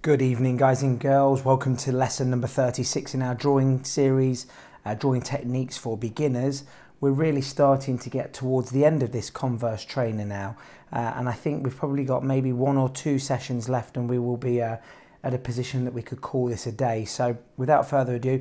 Good evening, guys and girls. Welcome to lesson number 36 in our drawing series, Drawing Techniques for Beginners. We're really starting to get towards the end of this Converse trainer now, and I think we've probably got maybe one or two sessions left and we will be at a position that we could call this a day. So without further ado,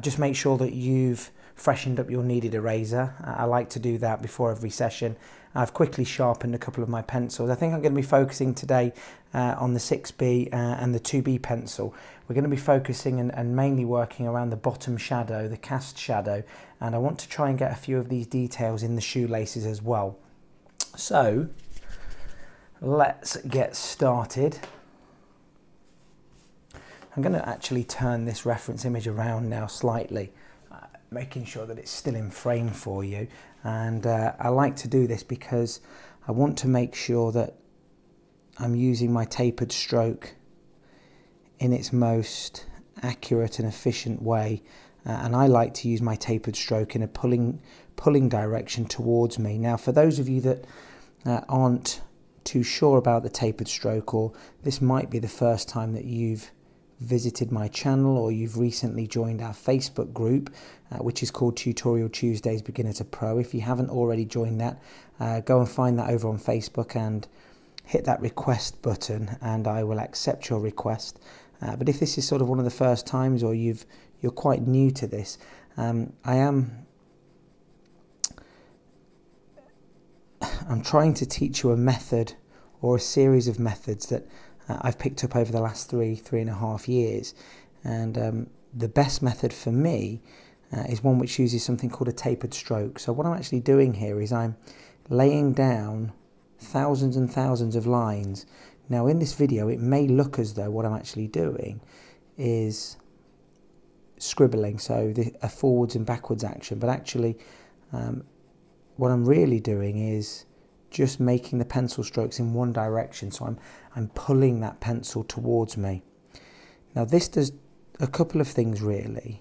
just make sure that you've freshened up your kneaded eraser. I like to do that before every session. I've quickly sharpened a couple of my pencils. I think I'm going to be focusing today on the 6B and the 2B pencil. We're going to be focusing and mainly working around the bottom shadow, the cast shadow, and I want to try and get a few of these details in the shoelaces as well. So let's get started. I'm going to actually turn this reference image around now slightly, making sure that it's still in frame for you. And I like to do this because I want to make sure that I'm using my tapered stroke in its most accurate and efficient way. And I like to use my tapered stroke in a pulling direction towards me. Now, for those of you that aren't too sure about the tapered stroke, or this might be the first time that you've visited my channel or you've recently joined our Facebook group, which is called Tutorial Tuesdays Beginner to Pro. If you haven't already joined that, go and find that over on Facebook and hit that request button and I will accept your request. But if this is sort of one of the first times, or you're quite new to this, I'm trying to teach you a method or a series of methods that I've picked up over the last three and a half years, and the best method for me is one which uses something called a tapered stroke. So what I'm actually doing here is I'm laying down thousands and thousands of lines. Now in this video it may look as though what I'm actually doing is scribbling, so a forwards and backwards action, but actually what I'm really doing is just making the pencil strokes in one direction. So I'm pulling that pencil towards me. Now this does a couple of things really.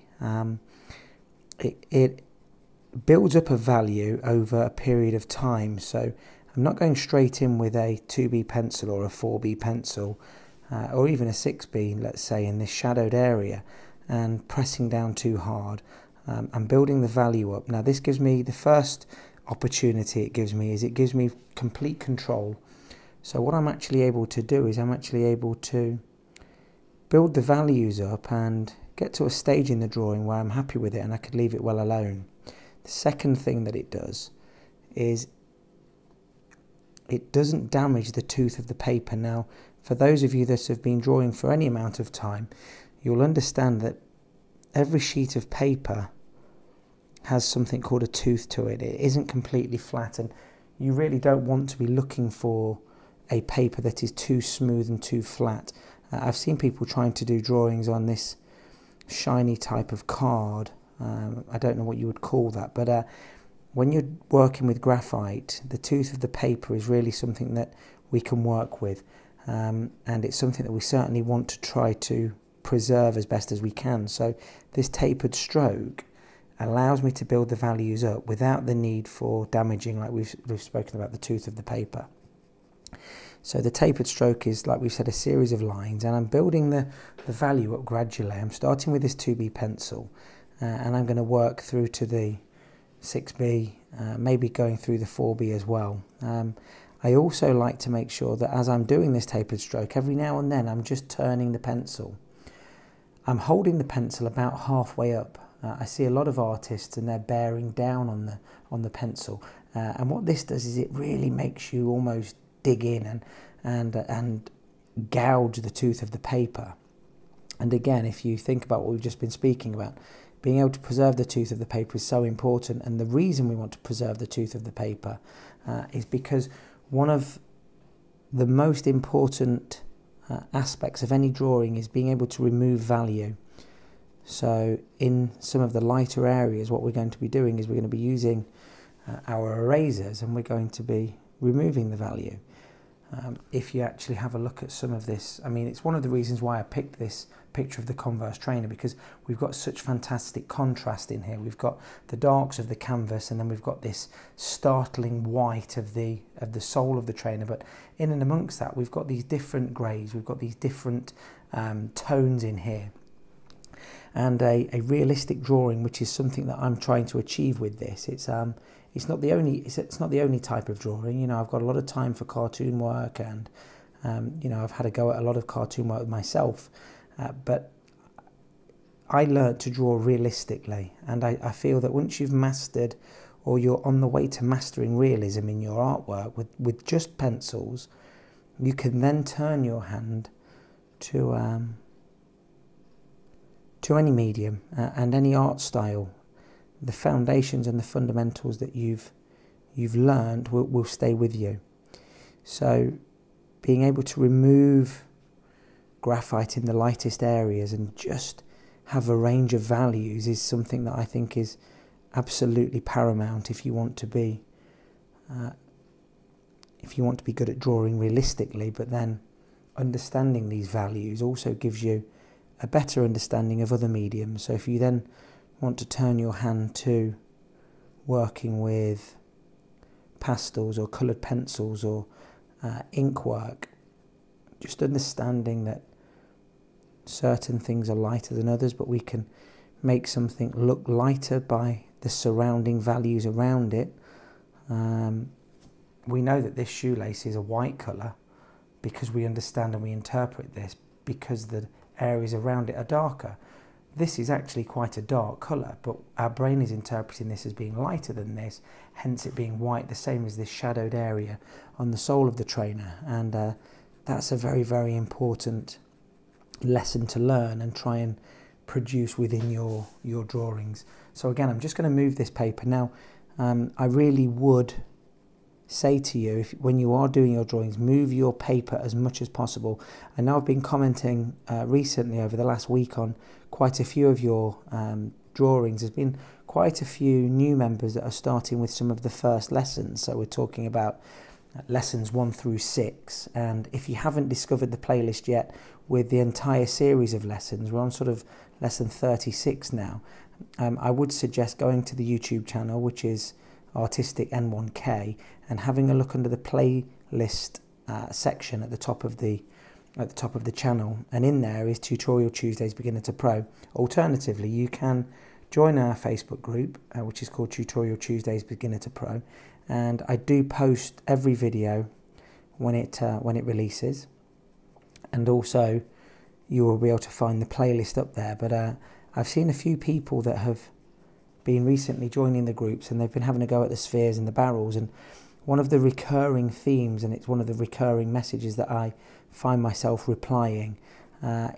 It builds up a value over a period of time. So I'm not going straight in with a 2B pencil or a 4B pencil or even a 6B, let's say, in this shadowed area and pressing down too hard. I'm building the value up. Now this gives me the first opportunity it gives me complete control. So what I'm actually able to do is I'm actually able to build the values up and get to a stage in the drawing where I'm happy with it and I could leave it well alone. The second thing that it does is it doesn't damage the tooth of the paper. Now for those of you that have been drawing for any amount of time, you'll understand that every sheet of paper has something called a tooth to it. It isn't completely flat, and you really don't want to be looking for a paper that is too smooth and too flat. I've seen people trying to do drawings on this shiny type of card. I don't know what you would call that, but when you're working with graphite, the tooth of the paper is really something that we can work with, and it's something that we certainly want to try to preserve as best as we can. So this tapered stroke allows me to build the values up without the need for damaging, like we've spoken about, the tooth of the paper. So the tapered stroke is, like we've said, a series of lines, and I'm building the value up gradually. I'm starting with this 2B pencil and I'm going to work through to the 6B, maybe going through the 4B as well. I also like to make sure that as I'm doing this tapered stroke, every now and then I'm just turning the pencil. I'm holding the pencil about halfway up. I see a lot of artists and they're bearing down on the pencil, and what this does is it really makes you almost dig in and gouge the tooth of the paper. And again, if you think about what we've just been speaking about, being able to preserve the tooth of the paper is so important. And the reason we want to preserve the tooth of the paper is because one of the most important aspects of any drawing is being able to remove value. So in some of the lighter areas, what we're going to be doing is we're going to be using our erasers and we're going to be removing the value. if you actually have a look at some of this. I mean, it's one of the reasons why I picked this picture of the Converse trainer, because we've got such fantastic contrast in here. We've got the darks of the canvas, and then we've got this startling white of the sole of the trainer, but in and amongst that we've got these different greys, we've got these different tones in here, and a realistic drawing, which is something that I'm trying to achieve with this. It's not the only type of drawing. You know, I've got a lot of time for cartoon work, and you know, I've had a go at a lot of cartoon work with myself, but I learned to draw realistically, and I feel that once you've mastered, or you're on the way to mastering realism in your artwork with just pencils, you can then turn your hand to any medium and any art style. The foundations and the fundamentals that you've learned will stay with you. So being able to remove graphite in the lightest areas and just have a range of values is something that I think is absolutely paramount if you want to be good at drawing realistically. But then understanding these values also gives you a better understanding of other mediums. So if you then want to turn your hand to working with pastels or coloured pencils or ink work, just understanding that certain things are lighter than others, but we can make something look lighter by the surrounding values around it. We know that this shoelace is a white colour because we understand and we interpret this because the areas around it are darker. This is actually quite a dark colour, but our brain is interpreting this as being lighter than this, hence it being white, the same as this shadowed area on the sole of the trainer. And that's a very, very important lesson to learn and try and produce within your drawings. So again, I'm just going to move this paper. Now, I really would say to you, when you are doing your drawings, move your paper as much as possible. I know I've been commenting recently over the last week on quite a few of your drawings. There's been quite a few new members that are starting with some of the first lessons. So we're talking about lessons 1 through 6. And if you haven't discovered the playlist yet with the entire series of lessons, we're on sort of lesson 36 now. I would suggest going to the YouTube channel, which is ArtisticN1K, and having a look under the playlist section at the top of the channel, and in there is Tutorial Tuesdays Beginner to Pro. Alternatively, you can join our Facebook group, which is called Tutorial Tuesdays Beginner to Pro, and I do post every video when it releases, and also you will be able to find the playlist up there. But I've seen a few people that have been recently joining the groups, and they've been having a go at the spheres and the barrels, and one of the recurring themes, and it's one of the recurring messages that I find myself replying,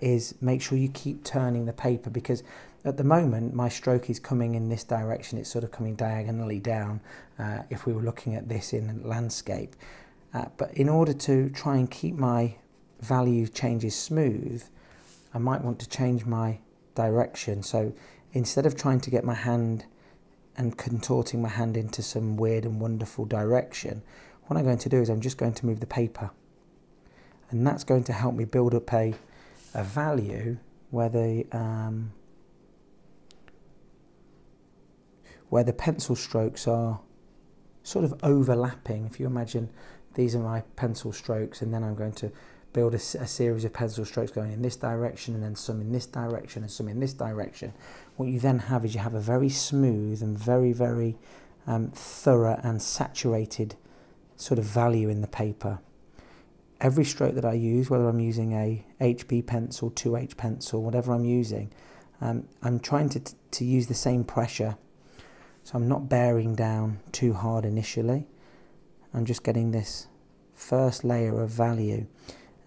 is make sure you keep turning the paper, because at the moment my stroke is coming in this direction. It's sort of coming diagonally down if we were looking at this in landscape, but in order to try and keep my value changes smooth, I might want to change my direction. So instead of trying to get my hand and contorting my hand into some weird and wonderful direction, what I'm going to do is I'm just going to move the paper. And that's going to help me build up a value where the pencil strokes are sort of overlapping. If you imagine, these are my pencil strokes, and then I'm going to build a series of pencil strokes going in this direction, and then some in this direction, and some in this direction. What you then have is you have a very smooth and very, very thorough and saturated sort of value in the paper. Every stroke that I use, whether I'm using a HB pencil, 2H pencil, whatever I'm using, I'm trying to use the same pressure. So I'm not bearing down too hard initially. I'm just getting this first layer of value.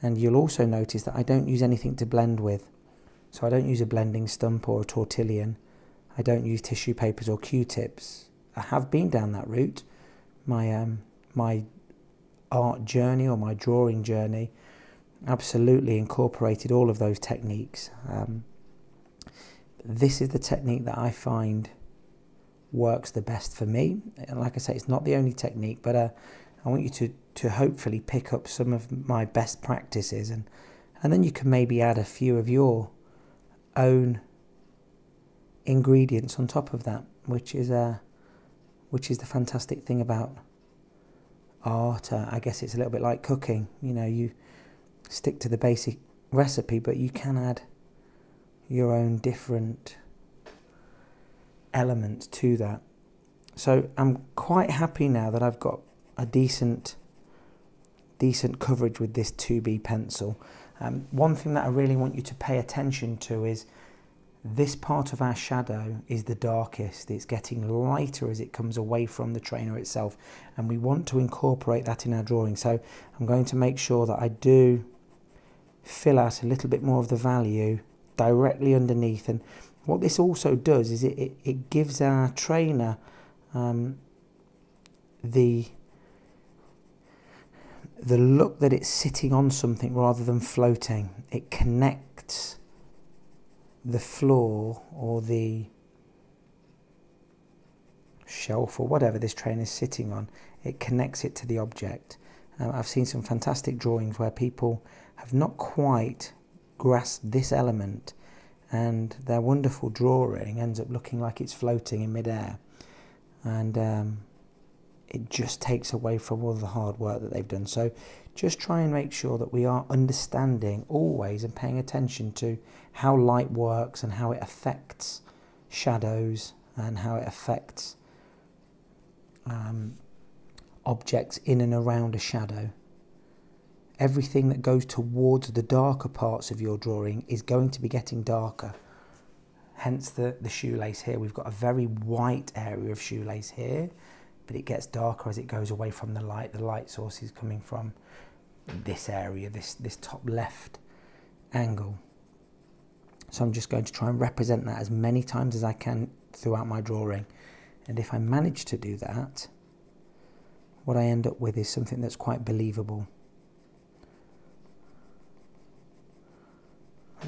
And you'll also notice that I don't use anything to blend with. So I don't use a blending stump or a tortillion. I don't use tissue papers or Q-tips. I have been down that route. My art journey, or my drawing journey, absolutely incorporated all of those techniques. This is the technique that I find works the best for me. And like I say, it's not the only technique, but I want you to to hopefully pick up some of my best practices, and then you can maybe add a few of your own ingredients on top of that, which is the fantastic thing about art. I guess it's a little bit like cooking. You know, you stick to the basic recipe, but you can add your own different elements to that. So I'm quite happy now that I've got a decent coverage with this 2B pencil. One thing that I really want you to pay attention to is this part of our shadow is the darkest. It's getting lighter as it comes away from the trainer itself, and we want to incorporate that in our drawing. So I'm going to make sure that I do fill out a little bit more of the value directly underneath. And what this also does is it gives our trainer the look that it's sitting on something rather than floating. It connects the floor or the shelf or whatever this trainer is sitting on. It connects it to the object. I've seen some fantastic drawings where people have not quite grasped this element, and their wonderful drawing ends up looking like it's floating in midair, and it just takes away from all the hard work that they've done. So just try and make sure that we are understanding always and paying attention to how light works and how it affects shadows and how it affects objects in and around a shadow. Everything that goes towards the darker parts of your drawing is going to be getting darker. Hence the shoelace here. We've got a very white area of shoelace here, but it gets darker as it goes away from the light. The light source is coming from this area, this top left angle. So I'm just going to try and represent that as many times as I can throughout my drawing. And if I manage to do that, what I end up with is something that's quite believable.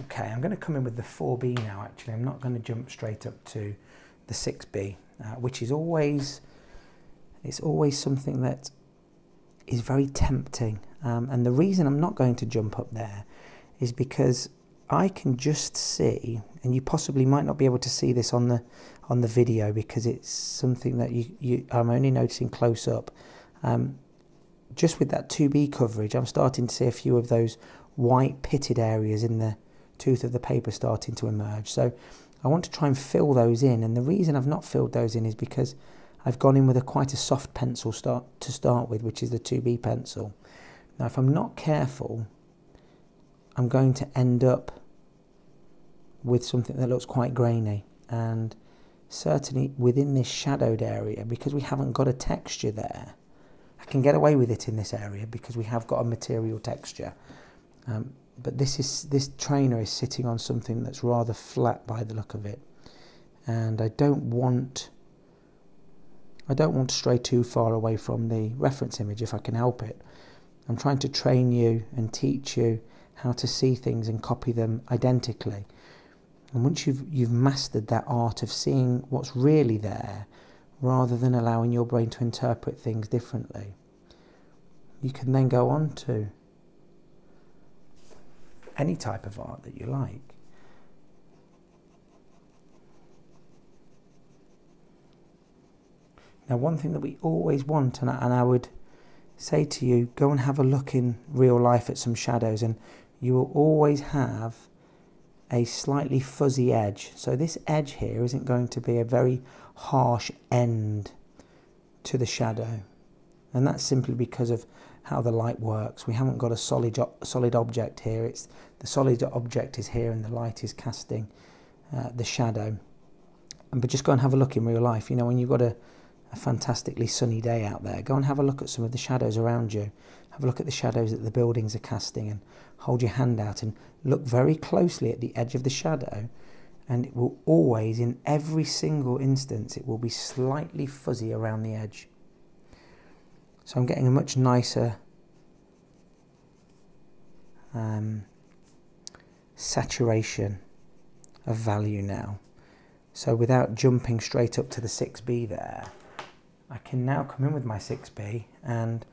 Okay, I'm going to come in with the 4B now, actually. I'm not going to jump straight up to the 6B, which is always... it's always something that is very tempting. And the reason I'm not going to jump up there is because I can just see, and you possibly might not be able to see this on the video because it's something that I'm only noticing close up. Just with that 2B coverage, I'm starting to see a few of those white pitted areas in the tooth of the paper starting to emerge. So I want to try and fill those in. And the reason I've not filled those in is because I've gone in with quite a soft pencil to start with, which is the 2B pencil. Now, if I'm not careful, I'm going to end up with something that looks quite grainy. And certainly within this shadowed area, because we haven't got a texture there, I can get away with it in this area because we have got a material texture. But this trainer is sitting on something that's rather flat by the look of it. And I don't want to stray too far away from the reference image if I can help it. I'm trying to train you and teach you how to see things and copy them identically. And once you've mastered that art of seeing what's really there, rather than allowing your brain to interpret things differently, you can then go on to any type of art that you like. Now, one thing that we always want, and I would say to you, go and have a look in real life at some shadows, and you will always have a slightly fuzzy edge. So this edge here isn't going to be a very harsh end to the shadow. And that's simply because of how the light works. We haven't got a solid object here. It's the solid object is here and the light is casting the shadow. But just go and have a look in real life. You know, when you've got a fantastically sunny day out there, go and have a look at some of the shadows around you. Have a look at the shadows that the buildings are casting, and hold your hand out and look very closely at the edge of the shadow, and it will always, in every single instance, it will be slightly fuzzy around the edge. So I'm getting a much nicer saturation of value now. So without jumping straight up to the 6B there, I can now come in with my 6B and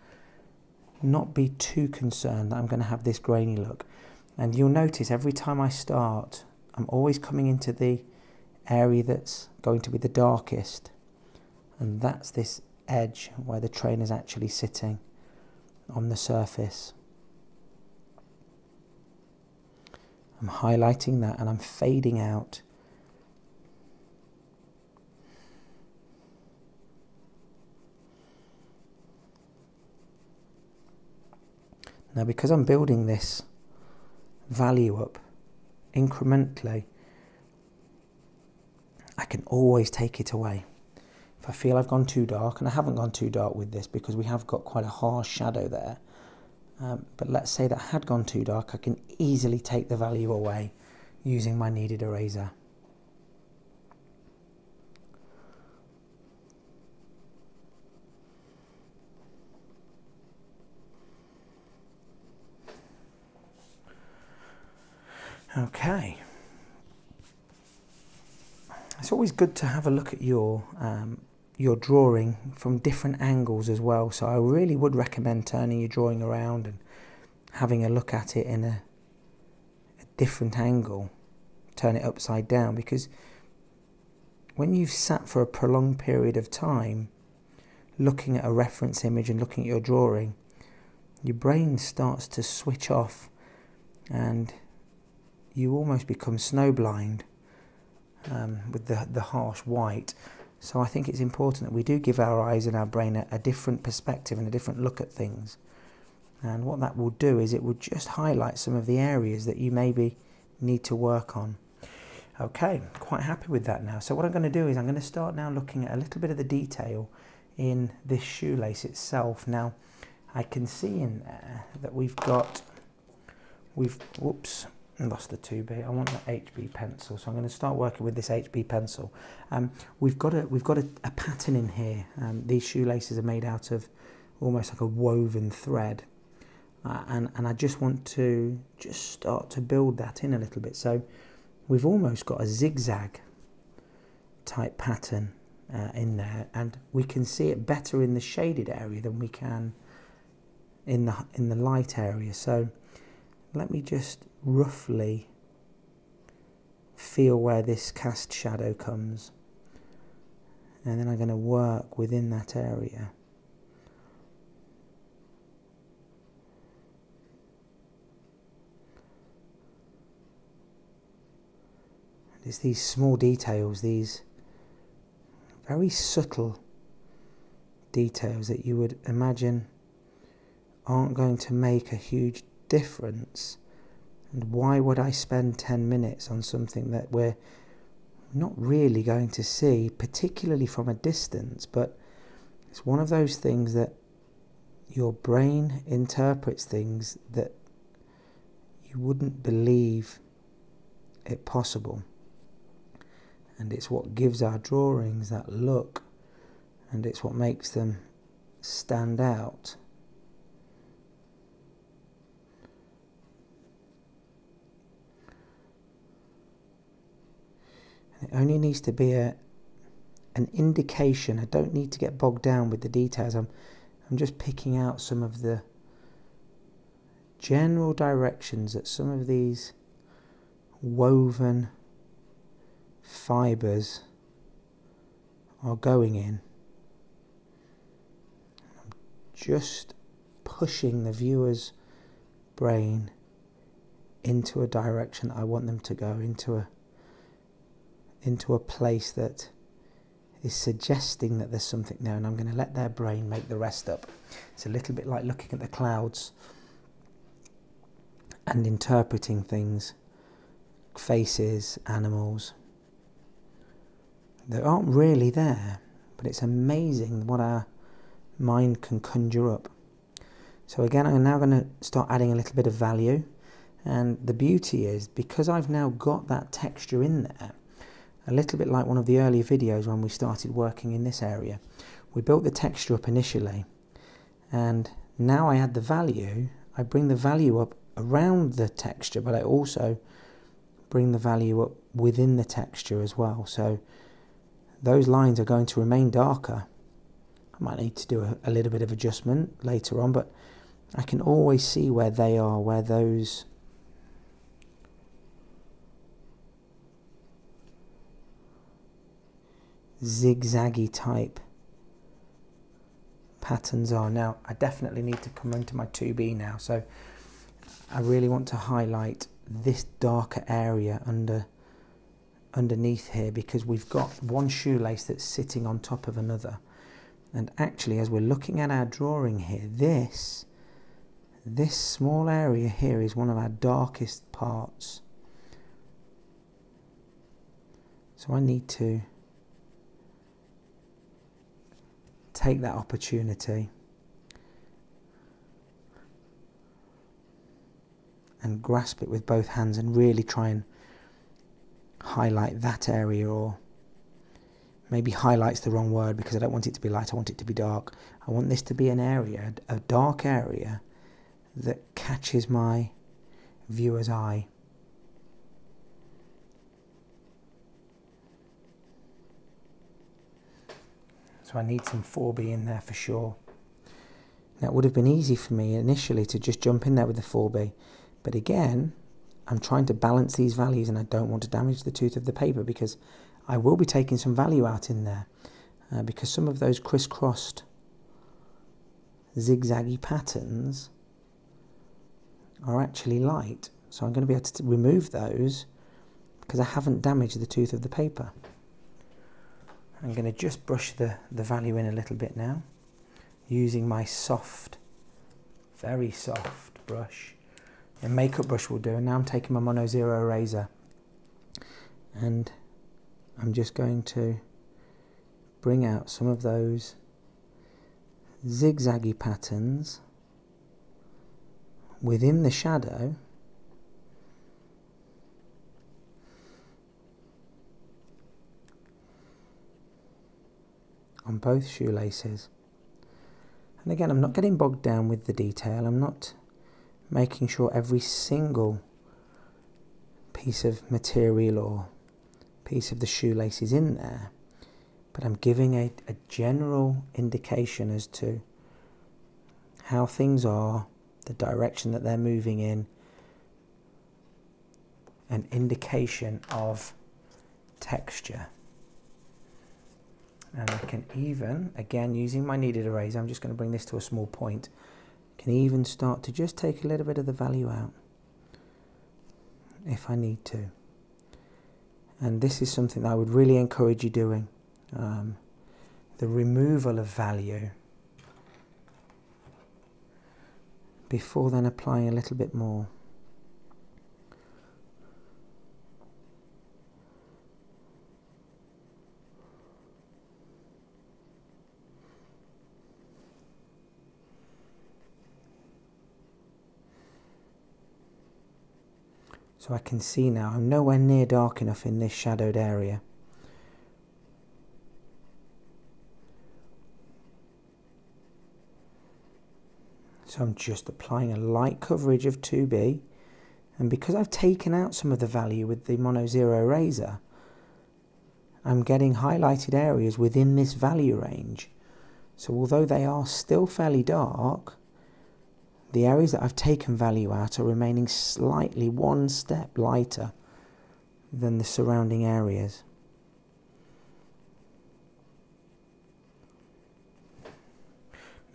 not be too concerned that I'm going to have this grainy look. And you'll notice every time I start, I'm always coming into the area that's going to be the darkest, and that's this edge where the train is actually sitting on the surface. I'm highlighting that and I'm fading out. Now, because I'm building this value up incrementally, I can always take it away. If I feel I've gone too dark, and I haven't gone too dark with this because we have got quite a harsh shadow there, but let's say that I had gone too dark, I can easily take the value away using my kneaded eraser. Okay, it's always good to have a look at your drawing from different angles as well, so I really would recommend turning your drawing around and having a look at it in a different angle. Turn it upside down, because when you've sat for a prolonged period of time looking at a reference image and looking at your drawing, your brain starts to switch off and you almost become snowblind with the harsh white. So I think it's important that we do give our eyes and our brain a different perspective and a different look at things. And what that will do is it will just highlight some of the areas that you maybe need to work on. Okay, quite happy with that now. So what I'm going to do is I'm going to start now looking at a little bit of the detail in this shoelace itself. Now, I can see in there that we've whoops, lost the 2B. I want the HB pencil, so I'm going to start working with this HB pencil. We've got a pattern in here. These shoelaces are made out of almost like a woven thread, and I just want to just start to build that in a little bit. So we've almost got a zigzag type pattern in there, and we can see it better in the shaded area than we can in the light area. So let me just roughly feel where this cast shadow comes, and then I'm going to work within that area. And it's these small details, these very subtle details that you would imagine aren't going to make a huge difference. And why would I spend 10 minutes on something that we're not really going to see, particularly from a distance? But it's one of those things that your brain interprets things that you wouldn't believe it possible. And it's what gives our drawings that look, and it's what makes them stand out. It only needs to be an indication. I don't need to get bogged down with the details. I'm just picking out some of the general directions that some of these woven fibers are going in. I'm just pushing the viewer's brain into a direction I want them to go, into a place that is suggesting that there's something there, and I'm going to let their brain make the rest up. It's a little bit like looking at the clouds and interpreting things, faces, animals that aren't really there, but it's amazing what our mind can conjure up. So again, I'm now going to start adding a little bit of value, and the beauty is, because I've now got that texture in there, a little bit like one of the earlier videos when we started working in this area. We built the texture up initially, and now I add the value. I bring the value up around the texture, but I also bring the value up within the texture as well. So those lines are going to remain darker. I might need to do a little bit of adjustment later on, but I can always see where they are, where those zigzaggy type patterns are. Now I definitely need to come into my 2B now, so I really want to highlight this darker area underneath here, because we've got one shoelace that's sitting on top of another. And actually, as we're looking at our drawing here, this small area here is one of our darkest parts. So I need to take that opportunity and grasp it with both hands and really try and highlight that area. Or maybe highlight's the wrong word, because I don't want it to be light, I want it to be dark. I want this to be an area, a dark area, that catches my viewer's eye. So I need some 4B in there for sure. Now it would have been easy for me initially to just jump in there with the 4B, but again, I'm trying to balance these values, and I don't want to damage the tooth of the paper, because I will be taking some value out in there, because some of those crisscrossed zigzaggy patterns are actually light. So I'm going to be able to remove those because I haven't damaged the tooth of the paper. I'm going to just brush the value in a little bit now, using my soft, very soft brush. A makeup brush will do. And now I'm taking my Mono Zero eraser, and I'm just going to bring out some of those zigzaggy patterns within the shadow, on both shoelaces. And again, I'm not getting bogged down with the detail. I'm not making sure every single piece of material or piece of the shoelace is in there, but I'm giving a general indication as to how things are, the direction that they're moving in, an indication of texture. And I can even, again using my kneaded eraser, I'm just going to bring this to a small point, can even start to just take a little bit of the value out if I need to. And this is something that I would really encourage you doing, the removal of value, before then applying a little bit more. So I can see now, I'm nowhere near dark enough in this shadowed area. So I'm just applying a light coverage of 2B, and because I've taken out some of the value with the Mono Zero eraser, I'm getting highlighted areas within this value range. So although they are still fairly dark, the areas that I've taken value out are remaining slightly one step lighter than the surrounding areas.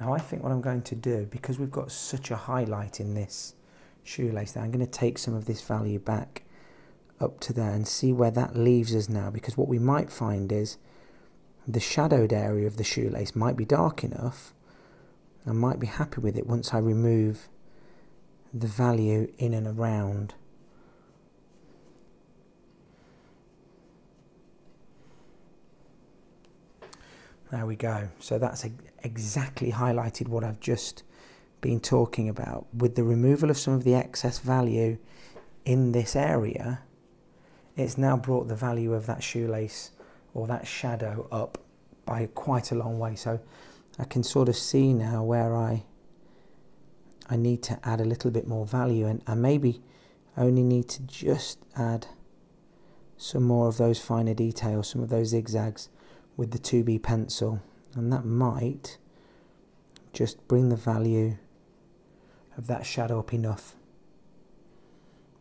Now I think what I'm going to do, because we've got such a highlight in this shoelace, that I'm going to take some of this value back up to there and see where that leaves us now, because what we might find is the shadowed area of the shoelace might be dark enough. I might be happy with it once I remove the value in and around. There we go. So that's exactly highlighted what I've just been talking about. With the removal of some of the excess value in this area, it's now brought the value of that shoelace or that shadow up by quite a long way. So I can sort of see now where I need to add a little bit more value, and I maybe only need to just add some more of those finer details, some of those zigzags with the 2B pencil, and that might just bring the value of that shadow up enough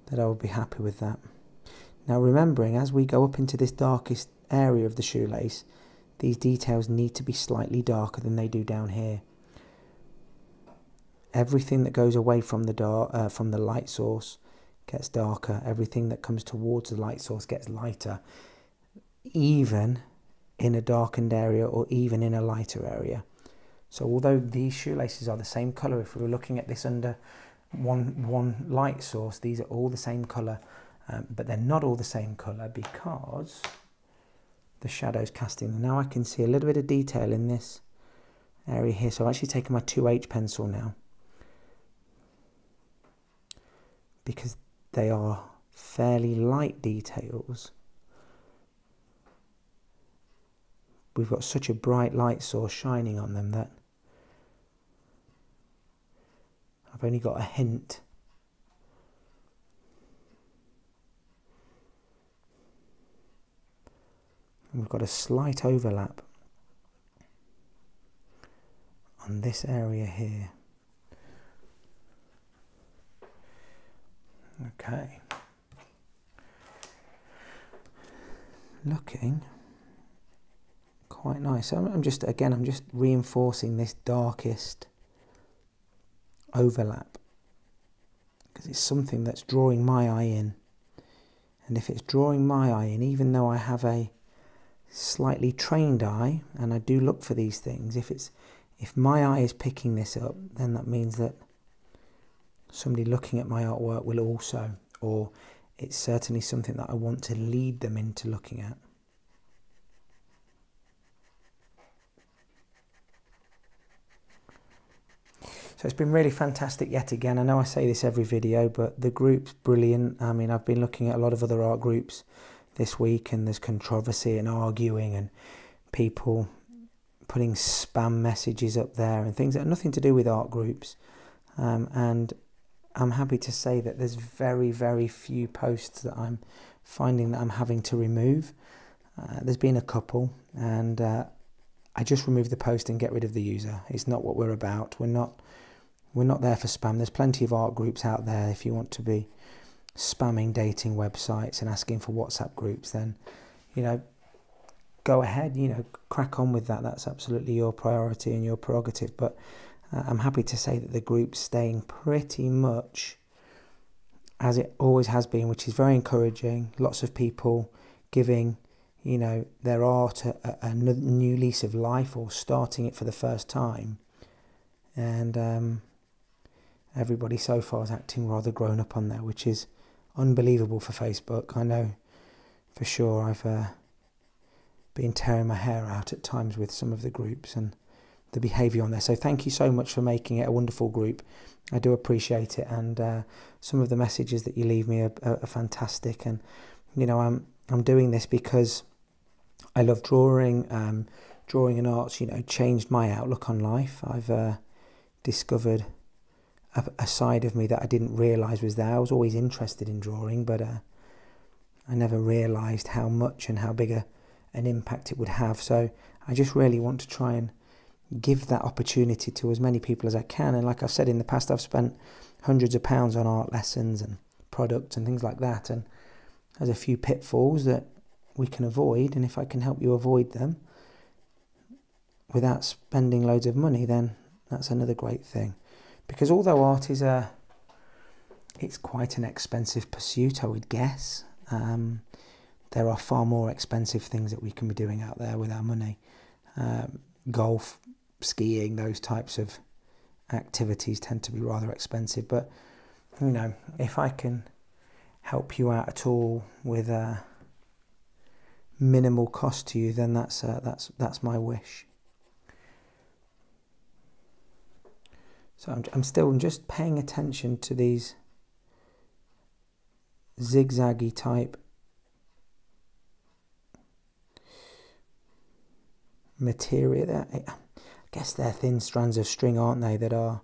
that I would be happy with that. Now remembering, as we go up into this darkest area of the shoelace, these details need to be slightly darker than they do down here. Everything that goes away from the light source gets darker. Everything that comes towards the light source gets lighter, even in a darkened area or even in a lighter area. So although these shoelaces are the same color, if we were looking at this under one light source, these are all the same color, but they're not all the same color because the shadow's casting. Now I can see a little bit of detail in this area here. So I've actually taken my 2H pencil now because they are fairly light details. We've got such a bright light source shining on them that I've only got a hint. And we've got a slight overlap on this area here. Okay. Looking quite nice. I'm just reinforcing this darkest overlap because it's something that's drawing my eye in, and if it's drawing my eye in, even though I have a slightly trained eye and I do look for these things, if my eye is picking this up, then that means that somebody looking at my artwork will also, or it's certainly something that I want to lead them into looking at. So it's been really fantastic yet again. I know I say this every video, but the group's brilliant. I mean, I've been looking at a lot of other art groups this week, and there's controversy and arguing and people putting spam messages up there and things that have nothing to do with art groups. And I'm happy to say that there's very, very few posts that I'm finding that I'm having to remove. There's been a couple, and I just remove the post and get rid of the user. It's not what we're about. We're not there for spam. There's plenty of art groups out there. If you want to be spamming dating websites and asking for WhatsApp groups, then, you know, go ahead, you know, crack on with that. That's absolutely your priority and your prerogative. But I'm happy to say that the group's staying pretty much as it always has been, which is very encouraging. Lots of people giving, you know, their art a new lease of life or starting it for the first time. And everybody so far is acting rather grown up on there, which is unbelievable for Facebook. I know for sure I've been tearing my hair out at times with some of the groups and the behaviour on there. So thank you so much for making it a wonderful group. I do appreciate it. And some of the messages that you leave me are fantastic. And, you know, I'm doing this because I love drawing. Drawing and arts, you know, changed my outlook on life. I've discovered a side of me that I didn't realise was there. I was always interested in drawing, but I never realised how much and how big an impact it would have. So I just really want to try and give that opportunity to as many people as I can. And like I've said in the past, I've spent hundreds of pounds on art lessons and products and things like that. And there's a few pitfalls that we can avoid. And if I can help you avoid them without spending loads of money, then that's another great thing. Because although art is it's quite an expensive pursuit, I would guess, there are far more expensive things that we can be doing out there with our money. Golf, skiing, those types of activities tend to be rather expensive. But, you know, if I can help you out at all with a minimal cost to you, then that's my wish. So I'm just paying attention to these zigzaggy type material. I guess they're thin strands of string, aren't they, that are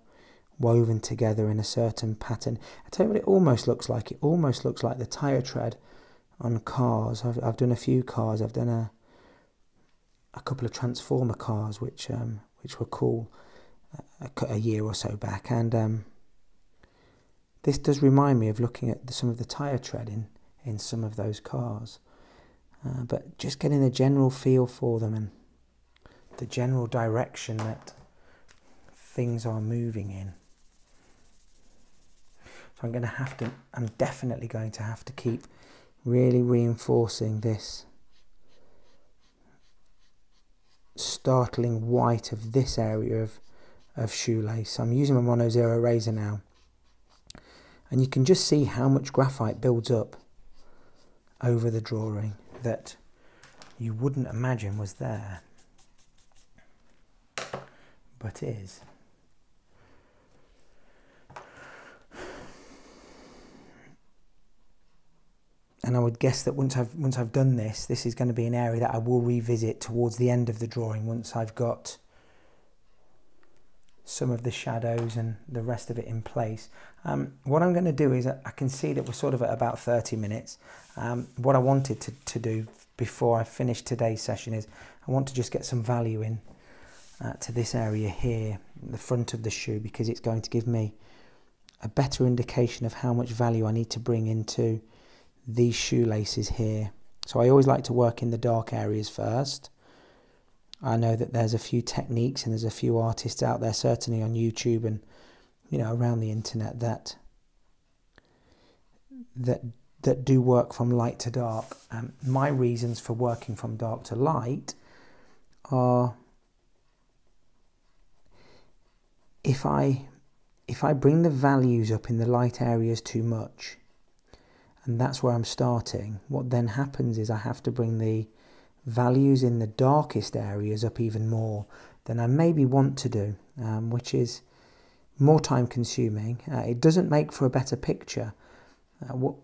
woven together in a certain pattern. I tell you what it almost looks like. It almost looks like the tyre tread on cars. I've done a few cars. I've done a couple of Transformer cars, which were cool a year or so back. And This does remind me of looking at some of the tyre tread in some of those cars. But just getting a general feel for them and the general direction that things are moving in. So I'm definitely going to have to keep really reinforcing this startling white of this area of shoelace. I'm using my Mono Zero razor now, and you can just see how much graphite builds up over the drawing that you wouldn't imagine was there, but is. And I would guess that once I've done this, this is going to be an area that I will revisit towards the end of the drawing once I've got some of the shadows and the rest of it in place. What I'm going to do is, I can see that we're sort of at about 30 minutes. What I wanted to do before I finish today's session is I want to just get some value in to this area here, the front of the shoe, because it's going to give me a better indication of how much value I need to bring into these shoelaces here. So I always like to work in the dark areas first. I know that there's a few techniques and there's a few artists out there, certainly on YouTube and around the internet, that do work from light to dark. My reasons for working from dark to light are, if I bring the values up in the light areas too much, and that's where I'm starting, what then happens is I have to bring the values in the darkest areas up even more than I maybe want to do, which is more time consuming. It doesn't make for a better picture. What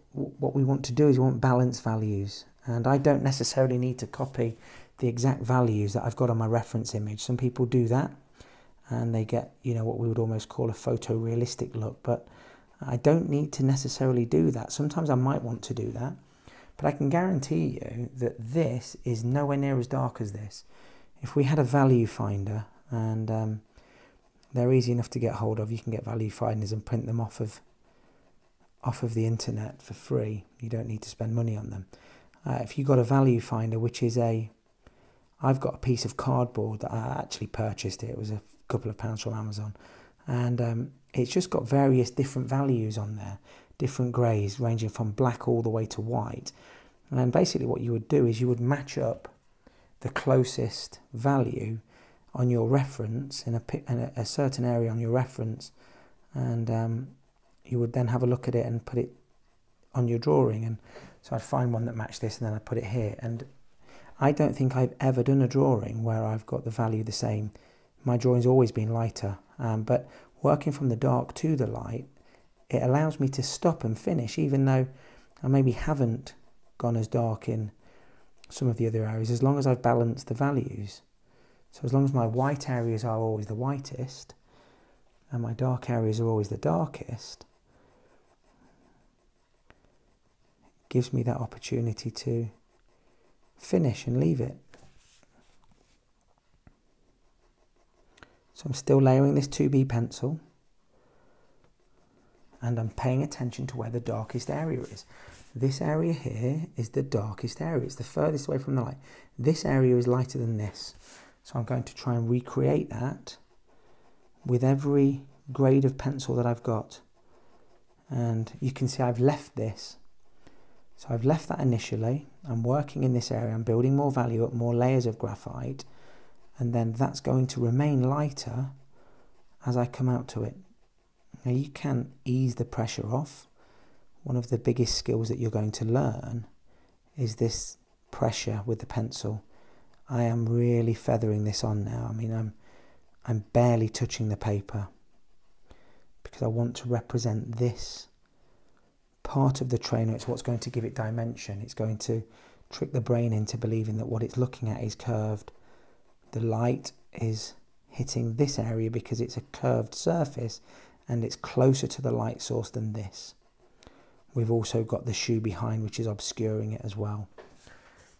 we want to do is we want balanced values, and I don't necessarily need to copy the exact values that I've got on my reference image. Some people do that and they get what we would almost call a photorealistic look, but I don't need to necessarily do that. Sometimes I might want to do that, but I can guarantee you that this is nowhere near as dark as this. If we had a value finder, and they're easy enough to get hold of, you can get value finders and print them off of the internet for free. You don't need to spend money on them. If you got a value finder, which is I've got a piece of cardboard that I actually purchased. It was a couple of pounds from Amazon, and it's just got various different values on there, different greys ranging from black all the way to white. And basically what you would do is you would match up the closest value on your reference in a certain area on your reference, and you would then have a look at it and put it on your drawing. And so I'd find one that matched this and then I'd put it here. And I don't think I've ever done a drawing where I've got the value the same. My drawing's always been lighter, but working from the dark to the light, it allows me to stop and finish, even though I maybe haven't gone as dark in some of the other areas, as long as I've balanced the values. So as long as my white areas are always the whitest and my dark areas are always the darkest, it gives me that opportunity to finish and leave it. So I'm still layering this 2B pencil, and I'm paying attention to where the darkest area is. This area here is the darkest area. It's the furthest away from the light. This area is lighter than this. So I'm going to try and recreate that with every grade of pencil that I've got. And you can see I've left this. So I've left that initially. I'm working in this area. I'm building more value up, more layers of graphite. And then that's going to remain lighter as I come out to it. Now you can ease the pressure off. One of the biggest skills that you're going to learn is this pressure with the pencil. I am really feathering this on now. I mean, I'm barely touching the paper because I want to represent this part of the trainer. It's what's going to give it dimension. It's going to trick the brain into believing that what it's looking at is curved. The light is hitting this area because it's a curved surface and it's closer to the light source than this. We've also got the shoe behind, which is obscuring it as well.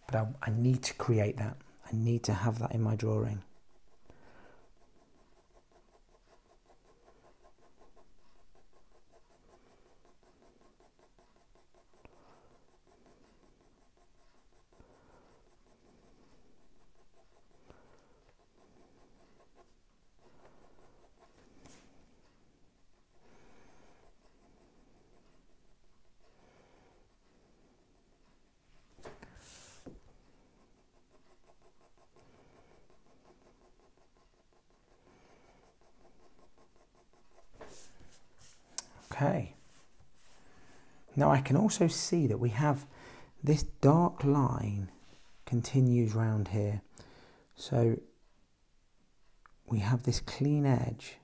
But I need to create that. I need to have that in my drawing. Okay. Now I can also see that we have this dark line continues round here. So we have this clean edge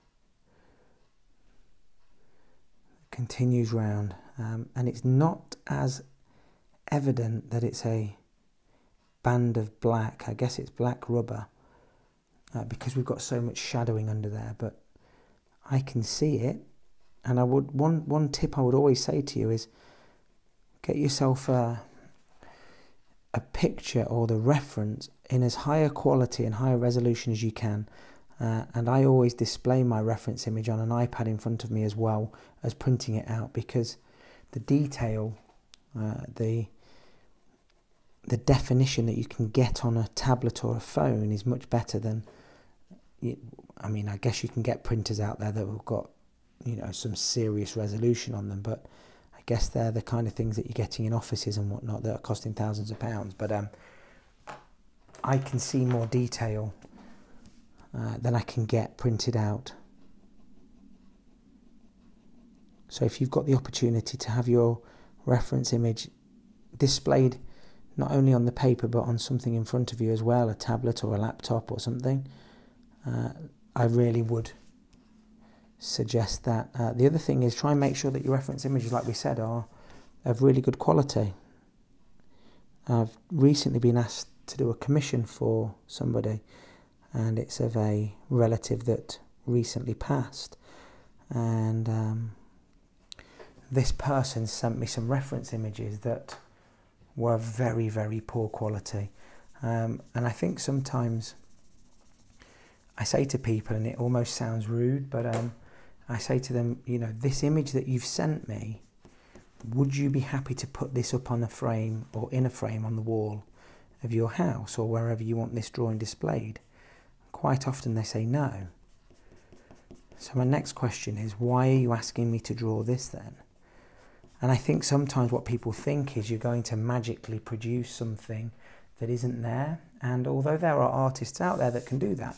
that continues round, and it's not as evident that it's a band of black. I guess it's black rubber because we've got so much shadowing under there, but I can see it. And I would one tip I would always say to you is get yourself a picture or the reference in as high a quality and higher resolution as you can. And I always display my reference image on an iPad in front of me as well as printing it out, because the detail, the definition that you can get on a tablet or a phone is much better than, I mean, I guess you can get printers out there that have got, you know, some serious resolution on them, but I guess they're the kind of things that you're getting in offices and whatnot that are costing thousands of pounds. But I can see more detail than I can get printed out. So if you've got the opportunity to have your reference image displayed not only on the paper but on something in front of you as well, a tablet or a laptop or something, I really would suggest that. The other thing is try and make sure that your reference images, like we said, are of really good quality. I've recently been asked to do a commission for somebody, and it's of a relative that recently passed, and this person sent me some reference images that were very, very poor quality, and I think sometimes I say to people, and it almost sounds rude, but I say to them, you know, this image that you've sent me, would you be happy to put this up on a frame or in a frame on the wall of your house or wherever you want this drawing displayed? Quite often they say no. So my next question is, why are you asking me to draw this then? And I think sometimes what people think is you're going to magically produce something that isn't there. And although there are artists out there that can do that,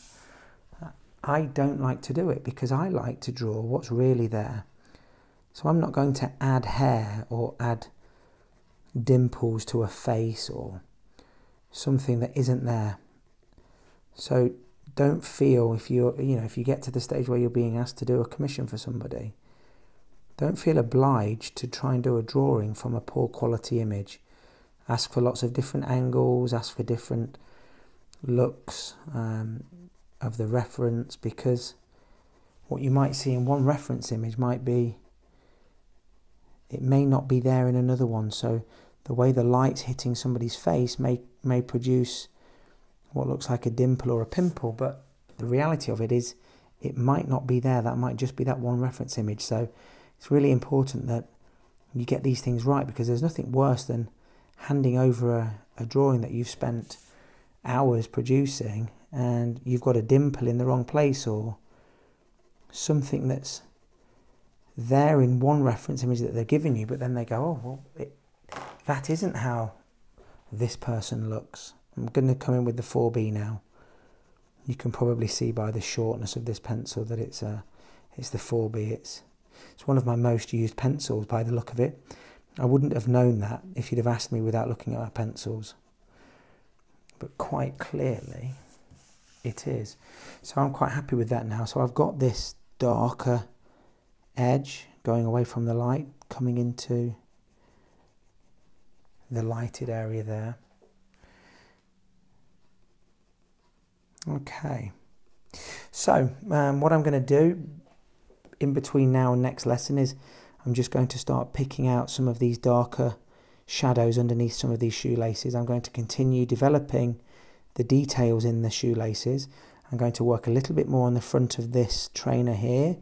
I don't like to do it because I like to draw what's really there. So I'm not going to add hair or add dimples to a face or something that isn't there. So don't feel, if you're, you know, if you get to the stage where you're being asked to do a commission for somebody, don't feel obliged to try and do a drawing from a poor quality image. Ask for lots of different angles, ask for different looks of the reference, because what you might see in one reference image might be, it may not be there in another one. So the way the light's hitting somebody's face may produce what looks like a dimple or a pimple, but the reality of it is it might not be there. That might just be that one reference image. So it's really important that you get these things right, because there's nothing worse than handing over a drawing that you've spent hours producing and you've got a dimple in the wrong place or something that's there in one reference image that they're giving you, but then they go, oh, well, that isn't how this person looks. I'm going to come in with the 4B now. You can probably see by the shortness of this pencil that it's the 4B. It's one of my most used pencils by the look of it. I wouldn't have known that if you'd have asked me without looking at my pencils. But quite clearly it is. So I'm quite happy with that now. So I've got this darker edge going away from the light, coming into the lighted area there. Okay. So what I'm going to do in between now and next lesson is I'm just going to start picking out some of these darker shadows underneath some of these shoelaces. I'm going to continue developing the details in the shoelaces. I'm going to work a little bit more on the front of this trainer here,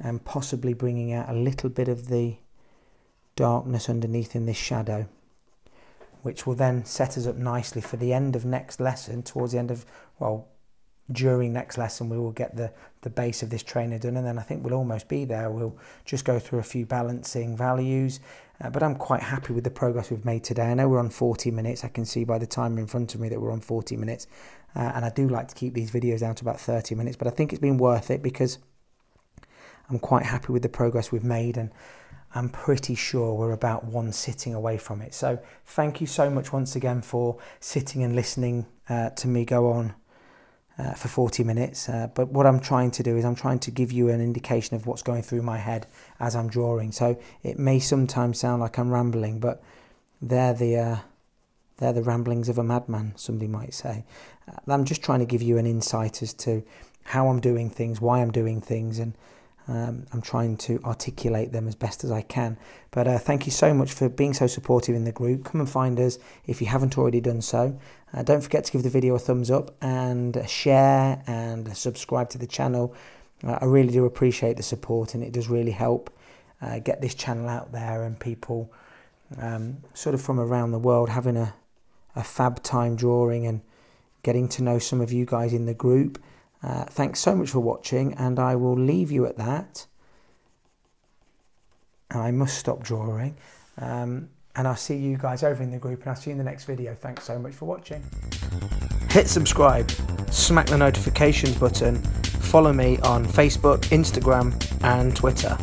and possibly bringing out a little bit of the darkness underneath in this shadow, which will then set us up nicely for the end of next lesson. Towards the end of, well, during next lesson we will get the base of this trainer done, and then I think we'll almost be there. We'll just go through a few balancing values, but I'm quite happy with the progress we've made today. I know we're on 40 minutes. I can see by the timer in front of me that we're on 40 minutes, and I do like to keep these videos down to about 30 minutes, but I think it's been worth it because I'm quite happy with the progress we've made, and I'm pretty sure we're about one sitting away from it. So thank you so much once again for sitting and listening to me go on for 40 minutes. But what I'm trying to do is I'm trying to give you an indication of what's going through my head as I'm drawing. So it may sometimes sound like I'm rambling, but they're the ramblings of a madman, somebody might say. I'm just trying to give you an insight as to how I'm doing things, why I'm doing things, and I'm trying to articulate them as best as I can. But thank you so much for being so supportive in the group. Come and find us if you haven't already done so. Don't forget to give the video a thumbs up and share and subscribe to the channel. I really do appreciate the support, and it does really help get this channel out there, and people sort of from around the world having a fab time drawing and getting to know some of you guys in the group. Thanks so much for watching, and I will leave you at that. I must stop drawing, and I'll see you guys over in the group, and I'll see you in the next video. Thanks so much for watching. Hit subscribe, smack the notifications button, follow me on Facebook, Instagram and Twitter.